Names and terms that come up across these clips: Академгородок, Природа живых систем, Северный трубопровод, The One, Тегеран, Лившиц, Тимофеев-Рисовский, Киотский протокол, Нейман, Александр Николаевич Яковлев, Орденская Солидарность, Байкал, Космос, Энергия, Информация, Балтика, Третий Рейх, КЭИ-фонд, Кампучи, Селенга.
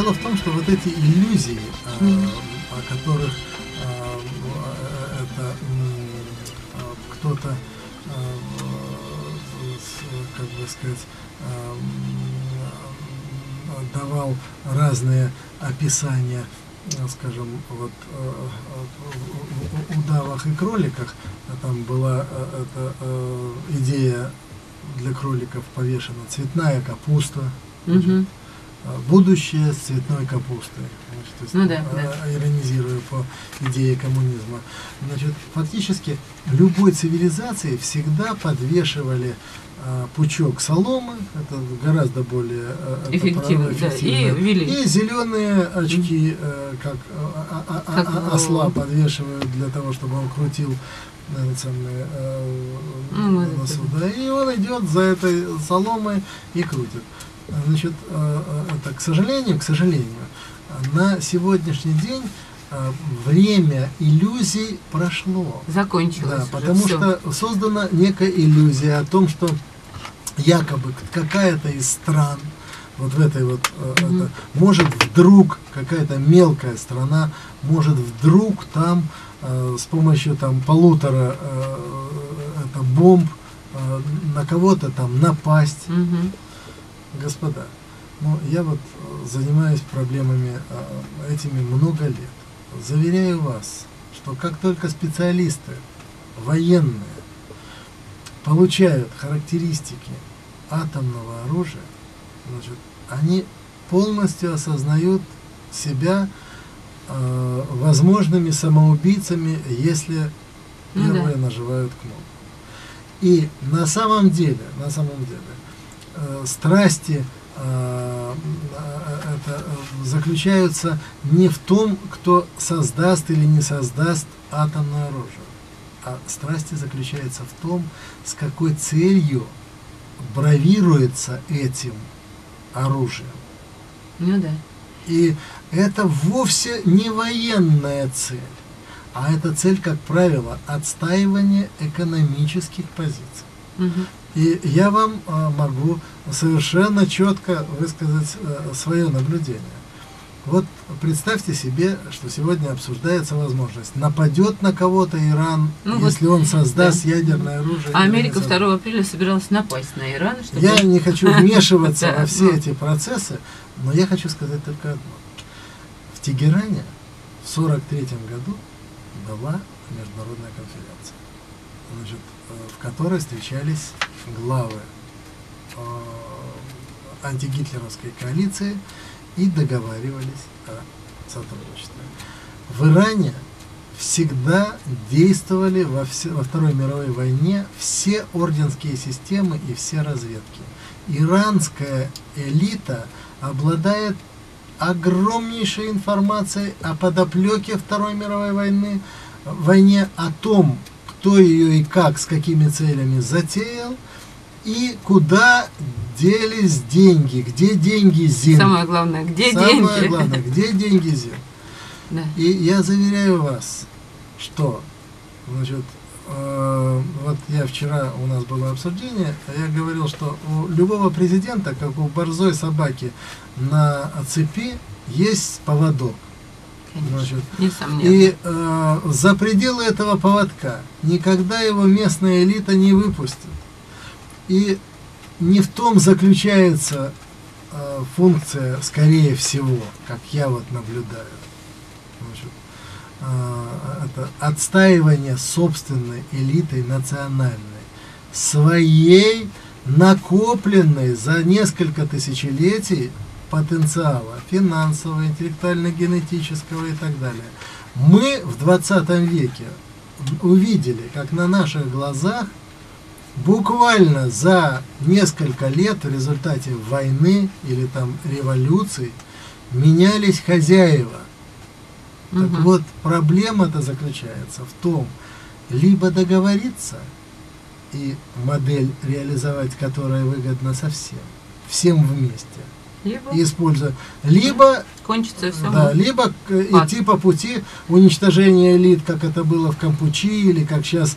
Дело в том, что вот эти иллюзии, о которых кто-то, как бы сказать, давал разные описания, скажем, вот удавах и кроликах. Там была идея для кроликов повешена цветная капуста, будущее с цветной капустой, значит, ну, да, иронизируя по идее коммунизма. Значит, фактически любой цивилизации всегда подвешивали пучок соломы, это гораздо более эффективно, и зеленые очки, как осла подвешивают для того, чтобы он крутил на суда, и он идет за этой соломой и крутит. Значит, это, к сожалению, на сегодняшний день время иллюзий прошло. Закончилось. Да, потому что создана некая иллюзия о том, что якобы какая-то из стран, вот в этой вот, это, может вдруг какая-то мелкая страна, может вдруг там с помощью там 1,5 бомб на кого-то там напасть. Господа, ну, я вот занимаюсь проблемами этими много лет. Заверяю вас, что как только специалисты, военные, получают характеристики атомного оружия, значит, они полностью осознают себя возможными самоубийцами, если первые нажимают кнопку. И на самом деле, страсти заключаются не в том, кто создаст или не создаст атомное оружие, а страсти заключаются в том, с какой целью бравируется этим оружием. Ну да. И это вовсе не военная цель, а это цель, как правило, отстаивания экономических позиций. И я вам могу совершенно четко высказать свое наблюдение. Вот представьте себе, что сегодня обсуждается возможность. Нападет на кого-то Иран, ну, если вот, он создаст ядерное оружие. А Америка 2 апреля собиралась напасть на Иран. Чтобы... Я не хочу вмешиваться во все эти процессы, но я хочу сказать только одно. В Тегеране в 1943 году была международная конференция, значит, в которой встречались главы антигитлеровской коалиции и договаривались о сотрудничестве. В Иране всегда действовали во Второй мировой войне все орденские системы и все разведки. Иранская элита обладает огромнейшей информацией о подоплеке Второй мировой войны, о том, кто ее и как, с какими целями затеял, и куда делись деньги, где деньги ЗИН. Самое главное, где деньги. Самое главное, где деньги ЗИН. Да. И я заверяю вас, что, значит, вот я вчера, у нас было обсуждение, я говорил, что у любого президента, как у борзой собаки на цепи, есть поводок. Значит, и за пределы этого поводка никогда его местная элита не выпустит. И не в том заключается функция, скорее всего, как я вот наблюдаю, значит, это отстаивание собственной элиты национальной, своей накопленной за несколько тысячелетий потенциала финансового, интеллектуально-генетического и так далее. Мы в 20 веке увидели, как на наших глазах буквально за несколько лет в результате войны или там революции менялись хозяева. Так вот, проблема-то заключается в том, либо договориться и модель реализовать, которая выгодна совсем, всем вместе, и использовать. Либо, кончится все, да, либо идти по пути уничтожения элит, как это было в Кампучи, или как сейчас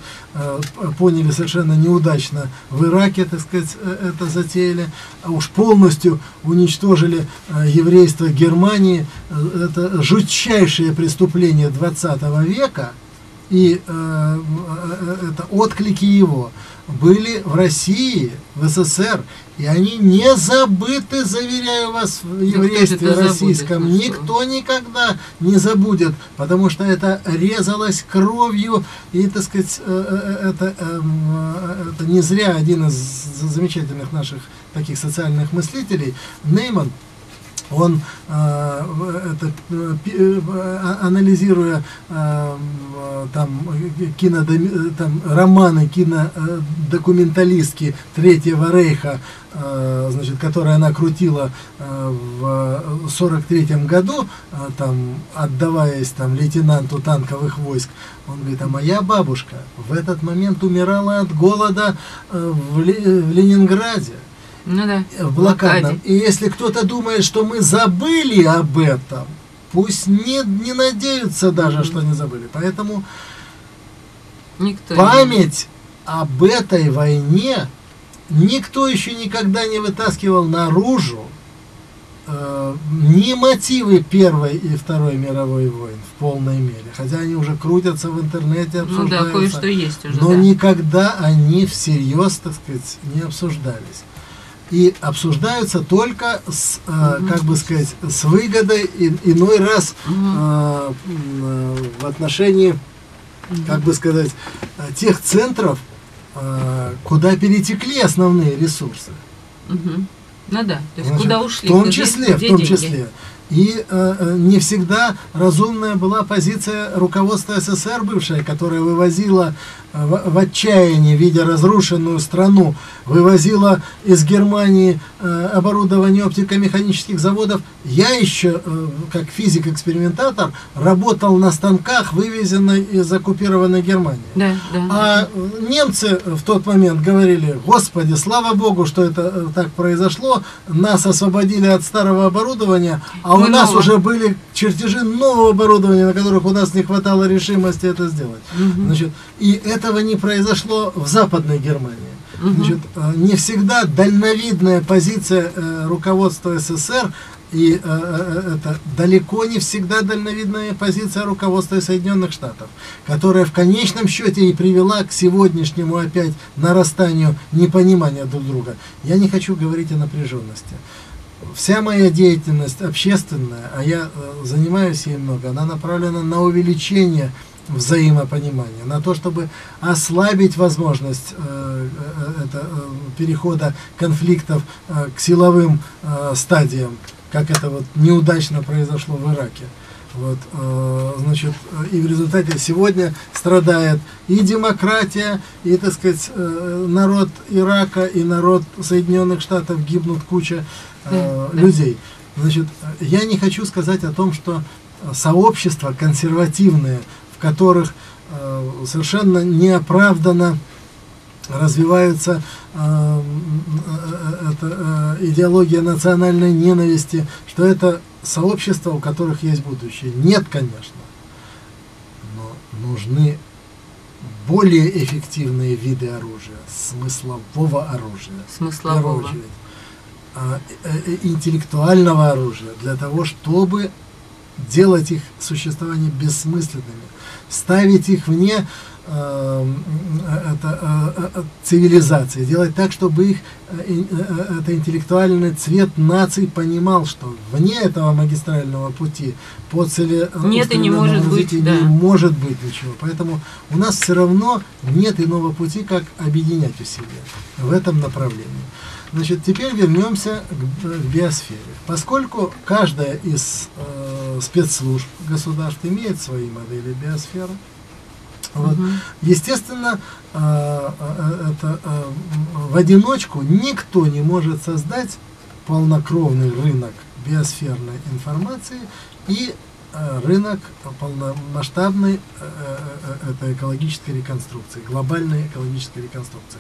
поняли совершенно неудачно в Ираке, так сказать, это затеяли. А уж полностью уничтожили еврейство Германии. Это жутчайшее преступление 20 века. И это отклики его были в России, в СССР, и они не забыты, заверяю вас, в еврействе российском. Никто никогда не забудет, потому что это резалось кровью, и, так сказать, это не зря один из замечательных наших таких социальных мыслителей, Нейман, он, анализируя там романы кинодокументалистки Третьего Рейха, значит, которые она крутила в 1943 году, там, отдаваясь там лейтенанту танковых войск, он говорит: а моя бабушка в этот момент умирала от голода в Ленинграде. Ну да, в блокаде. И если кто-то думает, что мы забыли об этом, пусть не надеются даже, что не забыли. Поэтому память об этой войне никто еще никогда не вытаскивал наружу. Не мотивы Первой и Второй мировой войн в полной мере, хотя они уже крутятся в интернете, обсуждаются, ну да, кое-что есть уже, но никогда они всерьез, так сказать, не обсуждались. И обсуждаются только с, как бы сказать, с выгодой, иной раз в отношении, как бы сказать, тех центров, куда перетекли основные ресурсы. Ну да, то есть, значит, куда ушли. В том числе. И не всегда разумная была позиция руководства СССР бывшая, которая вывозила в отчаянии, видя разрушенную страну, вывозила из Германии оборудование оптико-механических заводов. Я еще, как физик-экспериментатор, работал на станках, вывезенной из оккупированной Германии. А немцы в тот момент говорили: «Господи, слава Богу, что это так произошло, нас освободили от старого оборудования, а у нас уже были чертежи нового оборудования, на которых у нас не хватало решимости это сделать». Значит, и этого не произошло в Западной Германии. Значит, не всегда дальновидная позиция руководства СССР, и это далеко не всегда дальновидная позиция руководства Соединенных Штатов, которая в конечном счете и привела к сегодняшнему опять нарастанию непонимания друг друга. Я не хочу говорить о напряженности. Вся моя деятельность общественная, а я занимаюсь ей много, она направлена на увеличение взаимопонимания, на то, чтобы ослабить возможность перехода конфликтов к силовым стадиям, как это вот неудачно произошло в Ираке. Вот, значит, и в результате сегодня страдает и демократия, и, так сказать, народ Ирака, и народ Соединенных Штатов, гибнут куча людей. Значит, я не хочу сказать о том, что сообщества консервативные, в которых совершенно неоправданно развивается идеология национальной ненависти, что это сообщества, у которых есть будущее. Нет, конечно. Но нужны более эффективные виды оружия, смыслового оружия, интеллектуального оружия, для того, чтобы делать их существование бессмысленными, ставить их вне цивилизации, делать так, чтобы их интеллектуальный цвет наций понимал, что вне этого магистрального пути по целеустремленному развитию не может быть ничего. Поэтому у нас все равно нет иного пути, как объединять усилия в этом направлении. Значит, теперь вернемся к биосфере. Поскольку каждая из спецслужб государств имеет свои модели биосферы, вот, естественно, в одиночку никто не может создать полнокровный рынок биосферной информации и рынок полномасштабной экологической реконструкции, глобальной экологической реконструкции.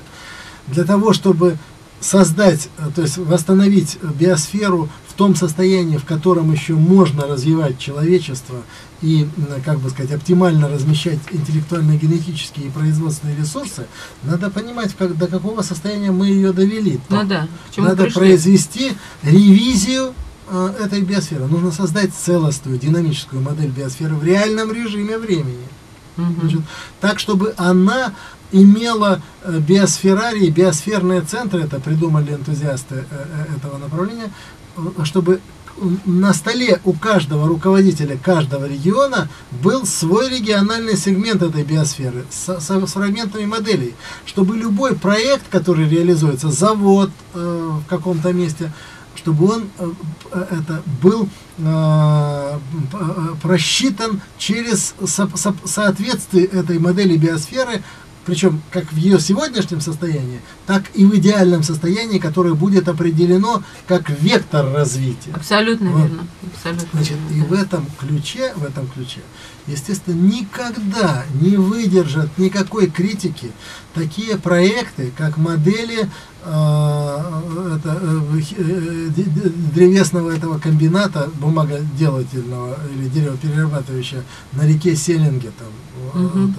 Для того, чтобы создать, то есть восстановить биосферу в том состоянии, в котором еще можно развивать человечество и, как бы сказать, оптимально размещать интеллектуально-генетические и производственные ресурсы, надо понимать, как, до какого состояния мы ее довели. Надо произвести ревизию этой биосферы. Нужно создать целостную динамическую модель биосферы в реальном режиме времени. Значит, так, чтобы она имела биосферарии, биосферные центры, это придумали энтузиасты этого направления, чтобы на столе у каждого руководителя каждого региона был свой региональный сегмент этой биосферы с фрагментами моделей, чтобы любой проект, который реализуется, завод в каком-то месте, чтобы он был просчитан через соответствие этой модели биосферы, причем как в ее сегодняшнем состоянии, так и в идеальном состоянии, которое будет определено как вектор развития. Абсолютно вот. Верно. Абсолютно Значит, верно, и да. в этом ключе, естественно, никогда не выдержат никакой критики такие проекты, как модели древесного этого комбината бумагоделательного или деревоперерабатывающего на реке Селенге, там,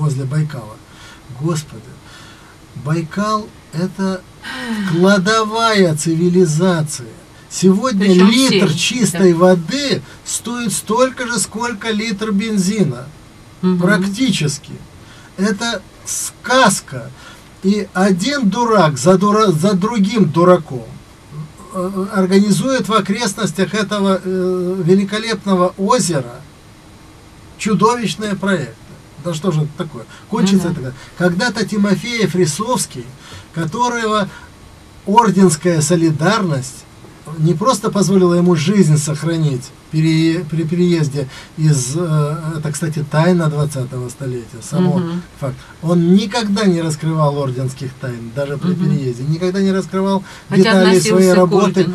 возле Байкала. Господи, Байкал — это кладовая цивилизации. Сегодня литр чистой воды стоит столько же, сколько литр бензина. Практически. Это сказка. И один дурак за другим дураком организует в окрестностях этого великолепного озера чудовищные проекты. Да что же это такое? Кончится это. Когда-то Тимофеев-Рисовский, которого Орденская Солидарность не просто позволила ему жизнь сохранить при переезде из... Это, кстати, тайна 20-го столетия. Само факт. Он никогда не раскрывал орденских тайн, даже при переезде. Никогда не раскрывал детали своей работы.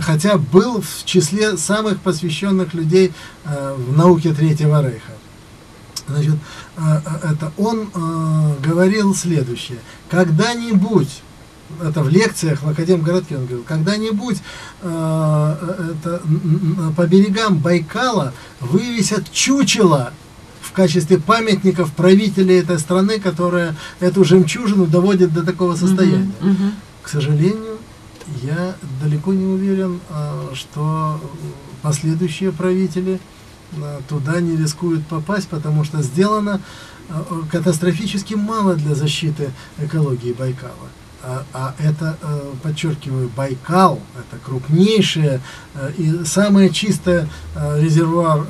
Хотя был в числе самых посвященных людей в науке Третьего Рейха. Значит, он говорил следующее. Когда-нибудь... Это в лекциях в Академгородке он говорил. Когда-нибудь по берегам Байкала вывесят чучело в качестве памятников правителей этой страны, которые эту жемчужину доводит до такого состояния. К сожалению, я далеко не уверен, что последующие правители туда не рискуют попасть, потому что сделано катастрофически мало для защиты экологии Байкала. А это, подчеркиваю, Байкал, это крупнейшее и самое чистое резервуар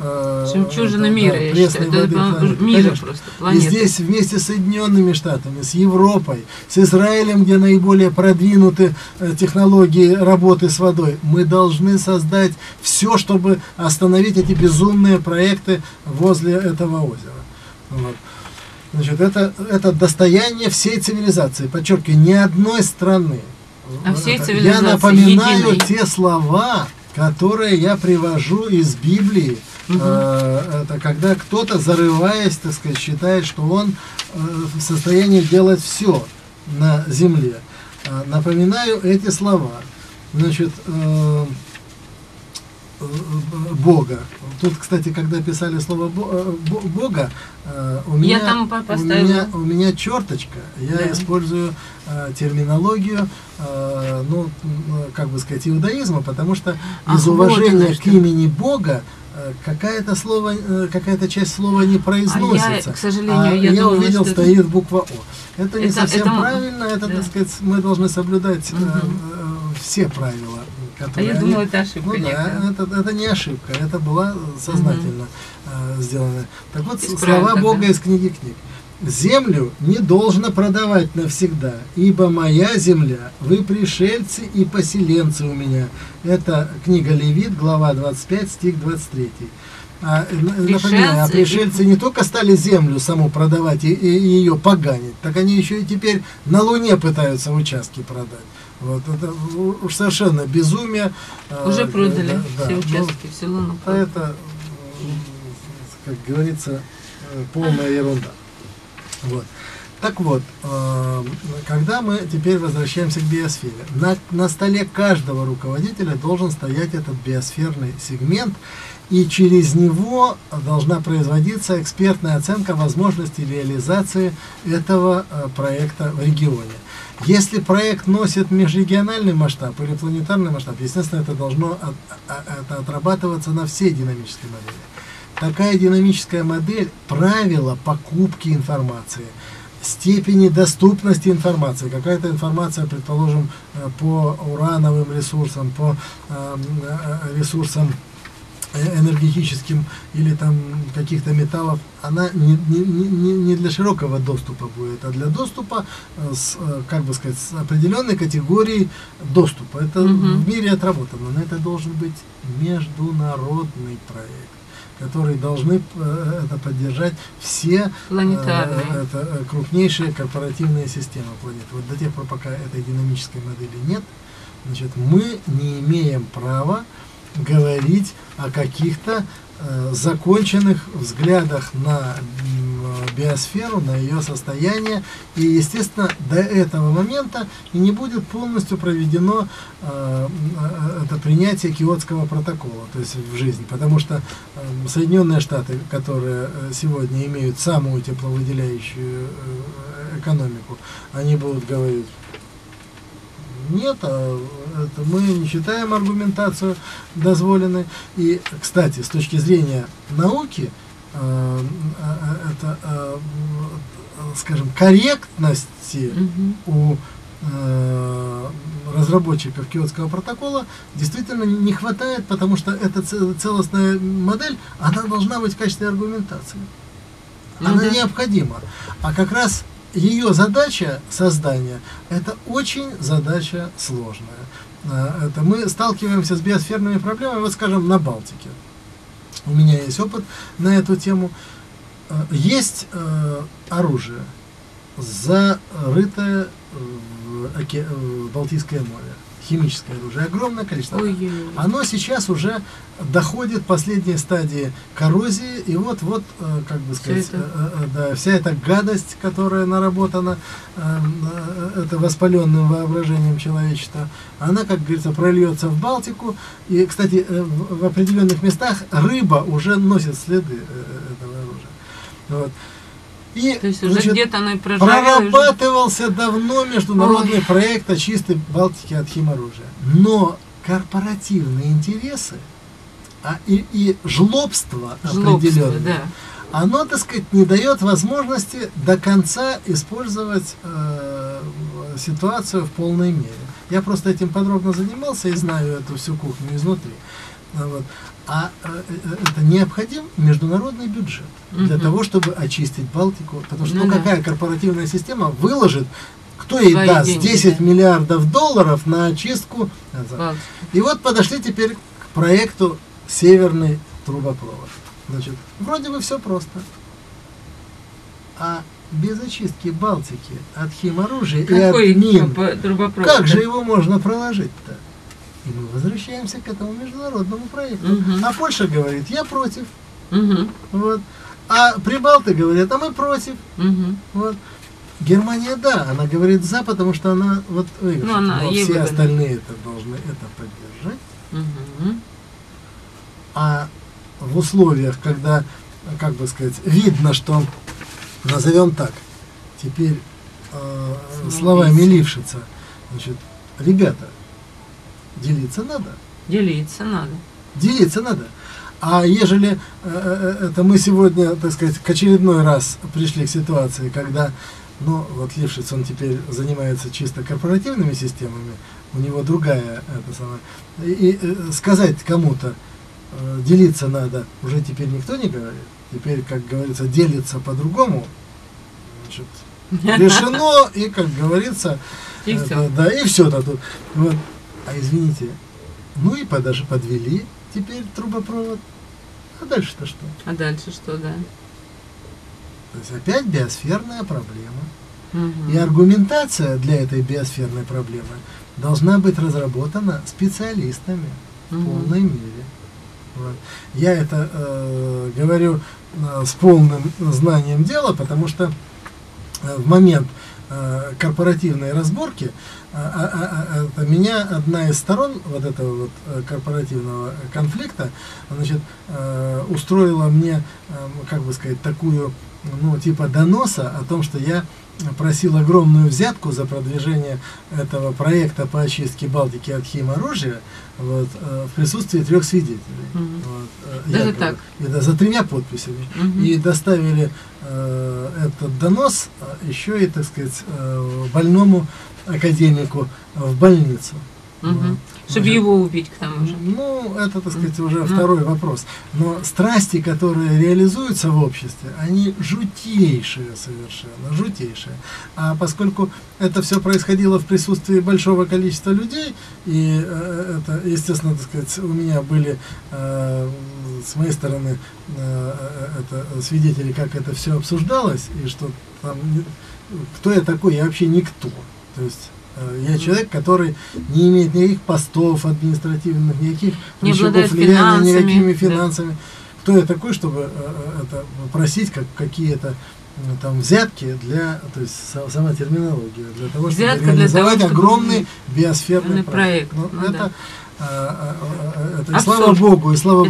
жемчужины мира, пресной воды. Мира просто, и здесь вместе с Соединенными Штатами, с Европой, с Израилем, где наиболее продвинуты технологии работы с водой, мы должны создать все, чтобы остановить эти безумные проекты возле этого озера. Вот. Значит, это достояние всей цивилизации, подчеркиваю, ни одной страны. Всей цивилизации. Я напоминаю те слова, которые я привожу из Библии, это когда кто-то, зарываясь, так сказать, считает, что он в состоянии делать все на земле. Напоминаю эти слова. Значит, Бога. Тут, кстати, когда писали слово Бога, у меня черточка. Я использую терминологию, ну, как бы сказать, иудаизма, потому что из уважения к имени Бога какая-то часть слова не произносится. К сожалению, я увидел, что стоит буква О. Это не совсем правильно, это, так сказать, мы должны соблюдать все правила. Я думала, это ошибка. Ну, да, это не ошибка, это была сознательно сделана. Так вот, слова Бога из книги книг. «Землю не должно продавать навсегда, ибо моя земля, вы пришельцы и поселенцы у меня». Это книга Левит, глава 25, стих 23. Напоминаю, пришельцы не только стали землю саму продавать и ее поганить, так они еще и теперь на Луне пытаются участки продать. Вот, это уж совершенно безумие. Уже продали все участки, все Луну. Это, как говорится, полная ерунда. Вот. Так вот, когда мы теперь возвращаемся к биосфере, на столе каждого руководителя должен стоять этот биосферный сегмент, и через него должна производиться экспертная оценка возможности реализации этого проекта в регионе. Если проект носит межрегиональный масштаб или планетарный масштаб, естественно, это должно отрабатываться на все динамические модели. Такая динамическая модель – правила покупки информации, степени доступности информации. Какая-то информация, предположим, по урановым ресурсам, по ресурсам энергетическим или там каких-то металлов, она не для широкого доступа будет, а для доступа с, как бы сказать, с определенной категорией доступа. Это в мире отработано, но это должен быть международный проект, которые должны это поддержать все это крупнейшие корпоративные системы планеты. Вот до тех пор, пока этой динамической модели нет, значит, мы не имеем права говорить о каких-то законченных взглядах на биосферу, на ее состояние. И, естественно, до этого момента и не будет полностью проведено это принятие Киотского протокола, то есть в жизнь. Потому что Соединенные Штаты, которые сегодня имеют самую тепловыделяющую экономику, они будут говорить: нет, это мы не считаем аргументацию дозволенной. И, кстати, с точки зрения науки, это, скажем, корректности у разработчиков Киотского протокола действительно не хватает, потому что эта целостная модель, она должна быть в качестве аргументации. Она необходима. А как раз ее задача создания – это очень задача сложная. Это мы сталкиваемся с биосферными проблемами, вот, скажем, на Балтике. У меня есть опыт на эту тему. Есть оружие, зарытое в Балтийское море. Химическое оружие, огромное количество. Оно сейчас уже доходит к последней стадии коррозии, и вот-вот, как бы сказать, вся эта гадость, которая наработана это воспаленным воображением человечества, она, как говорится, прольется в Балтику. И, кстати, в определенных местах рыба уже носит следы этого оружия. Вот. И, то есть, уже где-то оно и прорабатывался давно международный проект о чистой Балтике от химоружия. Но корпоративные интересы и жлобство определенное, оно, так сказать, не дает возможности до конца использовать ситуацию в полной мере. Я просто этим подробно занимался и знаю эту всю кухню изнутри. Вот. А это необходим международный бюджет для того, чтобы очистить Балтику. Потому что какая корпоративная система выложит, кто ей даст деньги, 10 миллиардов долларов на очистку. И вот подошли теперь к проекту «Северный трубопровод». Значит, вроде бы все просто. А без очистки Балтики от химоружия и от мин, как же его можно проложить-то? И мы возвращаемся к этому международному проекту. А Польша говорит: я против. Вот. А прибалты говорят: а мы против. Вот. Германия, да, она говорит за, потому что она вот выиграет. Но все остальные это должны это поддержать. А в условиях, когда, как бы сказать, видно, что, назовем так, теперь словами Лившица, значит, ребята, делиться надо. А ежели это мы сегодня, так сказать, к очередной раз пришли к ситуации, когда, ну, вот Лившиц, он теперь занимается чисто корпоративными системами, у него другая, это самое, и сказать кому-то: делиться надо, уже теперь никто не говорит. Теперь, как говорится, делиться по-другому, значит, решено, и, как говорится, да, и все тут. А извините, ну и даже подвели теперь трубопровод. А дальше-то что? То есть опять биосферная проблема. И аргументация для этой биосферной проблемы должна быть разработана специалистами в полной мере. Вот. Я это говорю с полным знанием дела, потому что в момент корпоративной разборки меня одна из сторон вот этого вот корпоративного конфликта, значит, устроила мне, как бы сказать, такую, ну, типа доноса о том, что я просил огромную взятку за продвижение этого проекта по очистке Балтики от химоружия, вот, в присутствии 3 свидетелей. Вот, даже так? И, да, за 3 подписями. И доставили этот донос еще и, так сказать, больному академику в больницу. Чтобы его убить, к тому же. Ну, это, так сказать, уже второй вопрос. Но страсти, которые реализуются в обществе, они жутейшие совершенно, жутейшие. А поскольку это все происходило в присутствии большого количества людей, и это, естественно, так сказать, у меня были с моей стороны это свидетели, как это все обсуждалось, и что там, кто я такой, я вообще никто. То есть я человек, который не имеет никаких постов административных, никаких рычагов влияния, никакими финансами. Да. Кто я такой, чтобы это просить как какие-то там взятки для, то есть сама терминология, для того, чтобы реализовать огромный биосферный проект. Ну, это, и слава Богу, что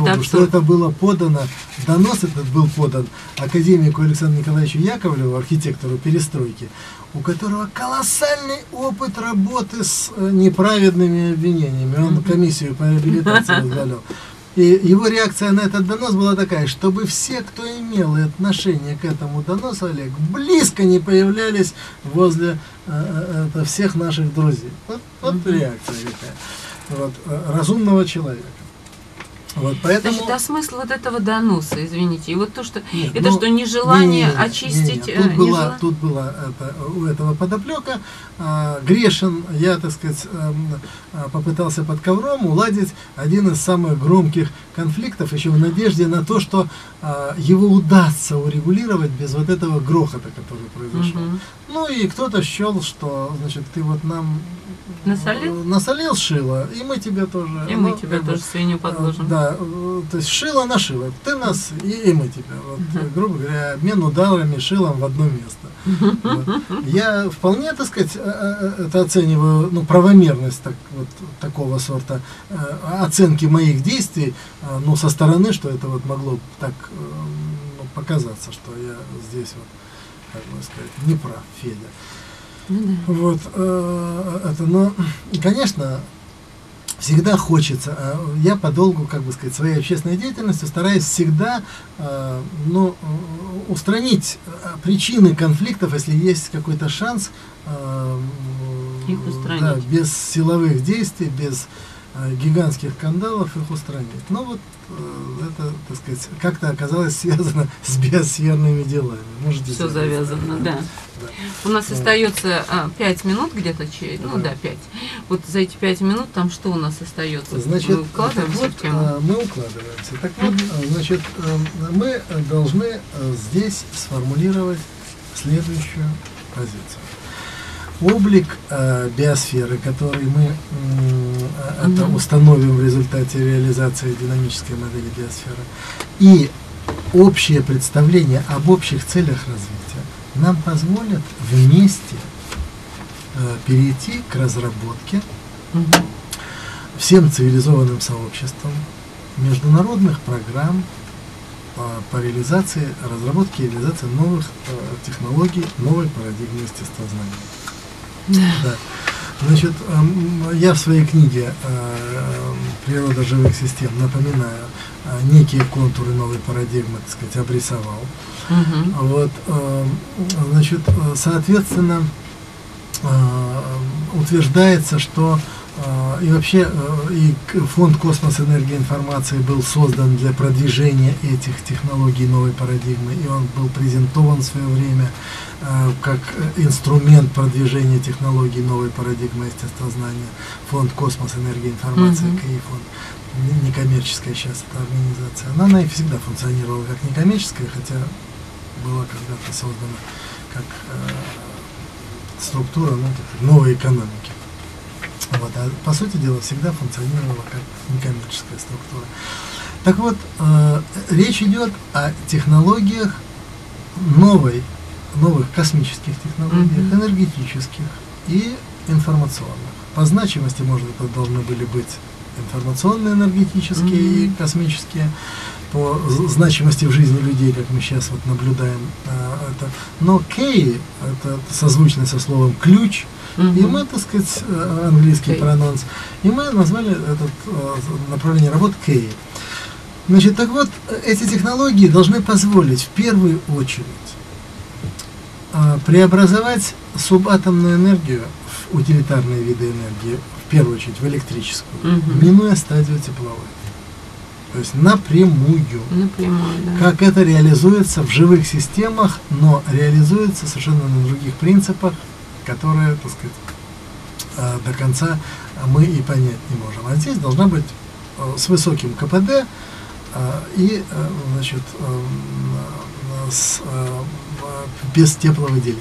это было подано, донос этот был подан академику Александру Николаевичу Яковлеву, архитектору перестройки, у которого колоссальный опыт работы с неправедными обвинениями. Он комиссию по реабилитации возглавлял. И его реакция на этот донос была такая, чтобы все, кто имел отношение к этому доносу, Олег, близко не появлялись возле всех наших друзей. Вот реакция такая. Вот, разумного человека. Вот, поэтому... Значит, а смысл вот этого доноса, извините, и вот то, что, нет, это, ну, что нежелание очистить... Нет, тут была у этого подоплека, грешен, я, так сказать, попытался под ковром уладить один из самых громких конфликтов, еще в надежде на то, что его удастся урегулировать без вот этого грохота, который произошел. Ну и кто-то счел, что, значит, ты вот нам... Насолил шило, и мы тебя тоже. И мы тебя тоже свинью подложим. Да, то есть шило на шило. Ты нас, и мы тебя. Вот, грубо говоря, обмен ударами шилом в одно место. Вот. Я вполне, так сказать, это оцениваю, ну, правомерность такого сорта оценки моих действий, ну, со стороны, что это вот могло так показаться, что я здесь вот, как бы сказать, не прав, Федя. Вот, это, но, конечно, всегда хочется, я подолгу, как бы сказать, своей общественной деятельностью стараюсь всегда, ну, устранить причины конфликтов, если есть какой-то шанс, да, без силовых действий, без гигантских скандалов их устранить. Но вот это, так сказать, как-то оказалось связано с биосферными делами. Можете все завязано, да. У нас остается 5 минут где-то, ну да, 5. Вот за эти 5 минут там что у нас остается? Значит, мы укладываемся, вот, мы укладываемся. Так вот, значит, мы должны здесь сформулировать следующую позицию. Облик биосферы, который мы установим в результате реализации динамической модели биосферы, и общее представление об общих целях развития нам позволят вместе перейти к разработке всем цивилизованным сообществом международных программ по реализации, разработке и реализации новых технологий, новой парадигмы естествознания. Да. Значит, я в своей книге «Природа живых систем», напоминаю, некие контуры новой парадигмы, так сказать, обрисовал. Вот, значит, соответственно, утверждается, что и вообще и фонд «Космос, энергия, информация» был создан для продвижения этих технологий новой парадигмы, и он был презентован в свое время как инструмент продвижения технологий новой парадигмы естествознания. Фонд «Космос, энергия, информация», КЭИ-фонд, некоммерческая сейчас эта организация, она и всегда функционировала как некоммерческая, хотя была когда-то создана как структура, ну, новой экономики. Вот, а по сути дела всегда функционировала как некоммерческая структура. Так вот, речь идет о технологиях новой новых космических технологиях, энергетических и информационных. По значимости, может быть, должны были быть информационные, энергетические и космические. По значимости в жизни людей, как мы сейчас вот наблюдаем, это. Но КЭИ – это созвучно со словом «ключ», и мы, так сказать, английский прононс, и мы назвали это направление работ КЭИ. Значит, так вот, эти технологии должны позволить в первую очередь преобразовать субатомную энергию в утилитарные виды энергии, в первую очередь в электрическую, минуя стадию тепловой. То есть напрямую, как это реализуется в живых системах, но реализуется совершенно на других принципах, которые, так сказать, до конца мы и понять не можем. А здесь должна быть с высоким КПД и, значит, без тепловыделения.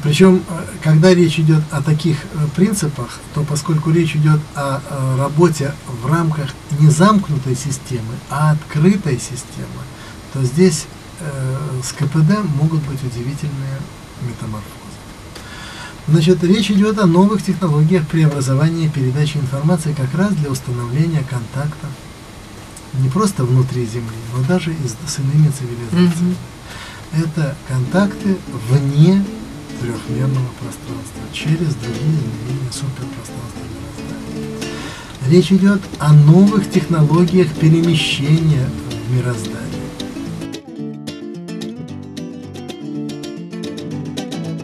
Причем, когда речь идет о таких принципах, то поскольку речь идет о работе в рамках не замкнутой системы, а открытой системы, то здесь с КПД могут быть удивительные метаморфозы. Значит, речь идет о новых технологиях преобразования и передачи информации как раз для установления контактов не просто внутри Земли, но даже и с иными цивилизациями. Это контакты вне трехмерного пространства, через другие измерения суперпространства мироздания. Речь идет о новых технологиях перемещения в мироздании.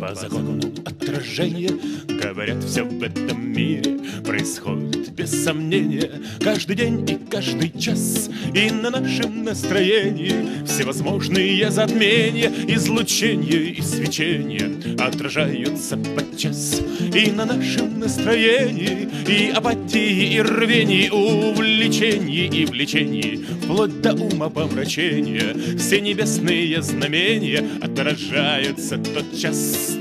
По закону отражения говорят, все в этом мире происходит без сомнения. Каждый день и каждый час, и на нашем настроении всевозможные затмения, излучения и свечения отражаются подчас. И на нашем настроении, и апатии, и рвении, увлечении и влечении, вплоть до умопомрачения, все небесные знамения отражаются тотчас.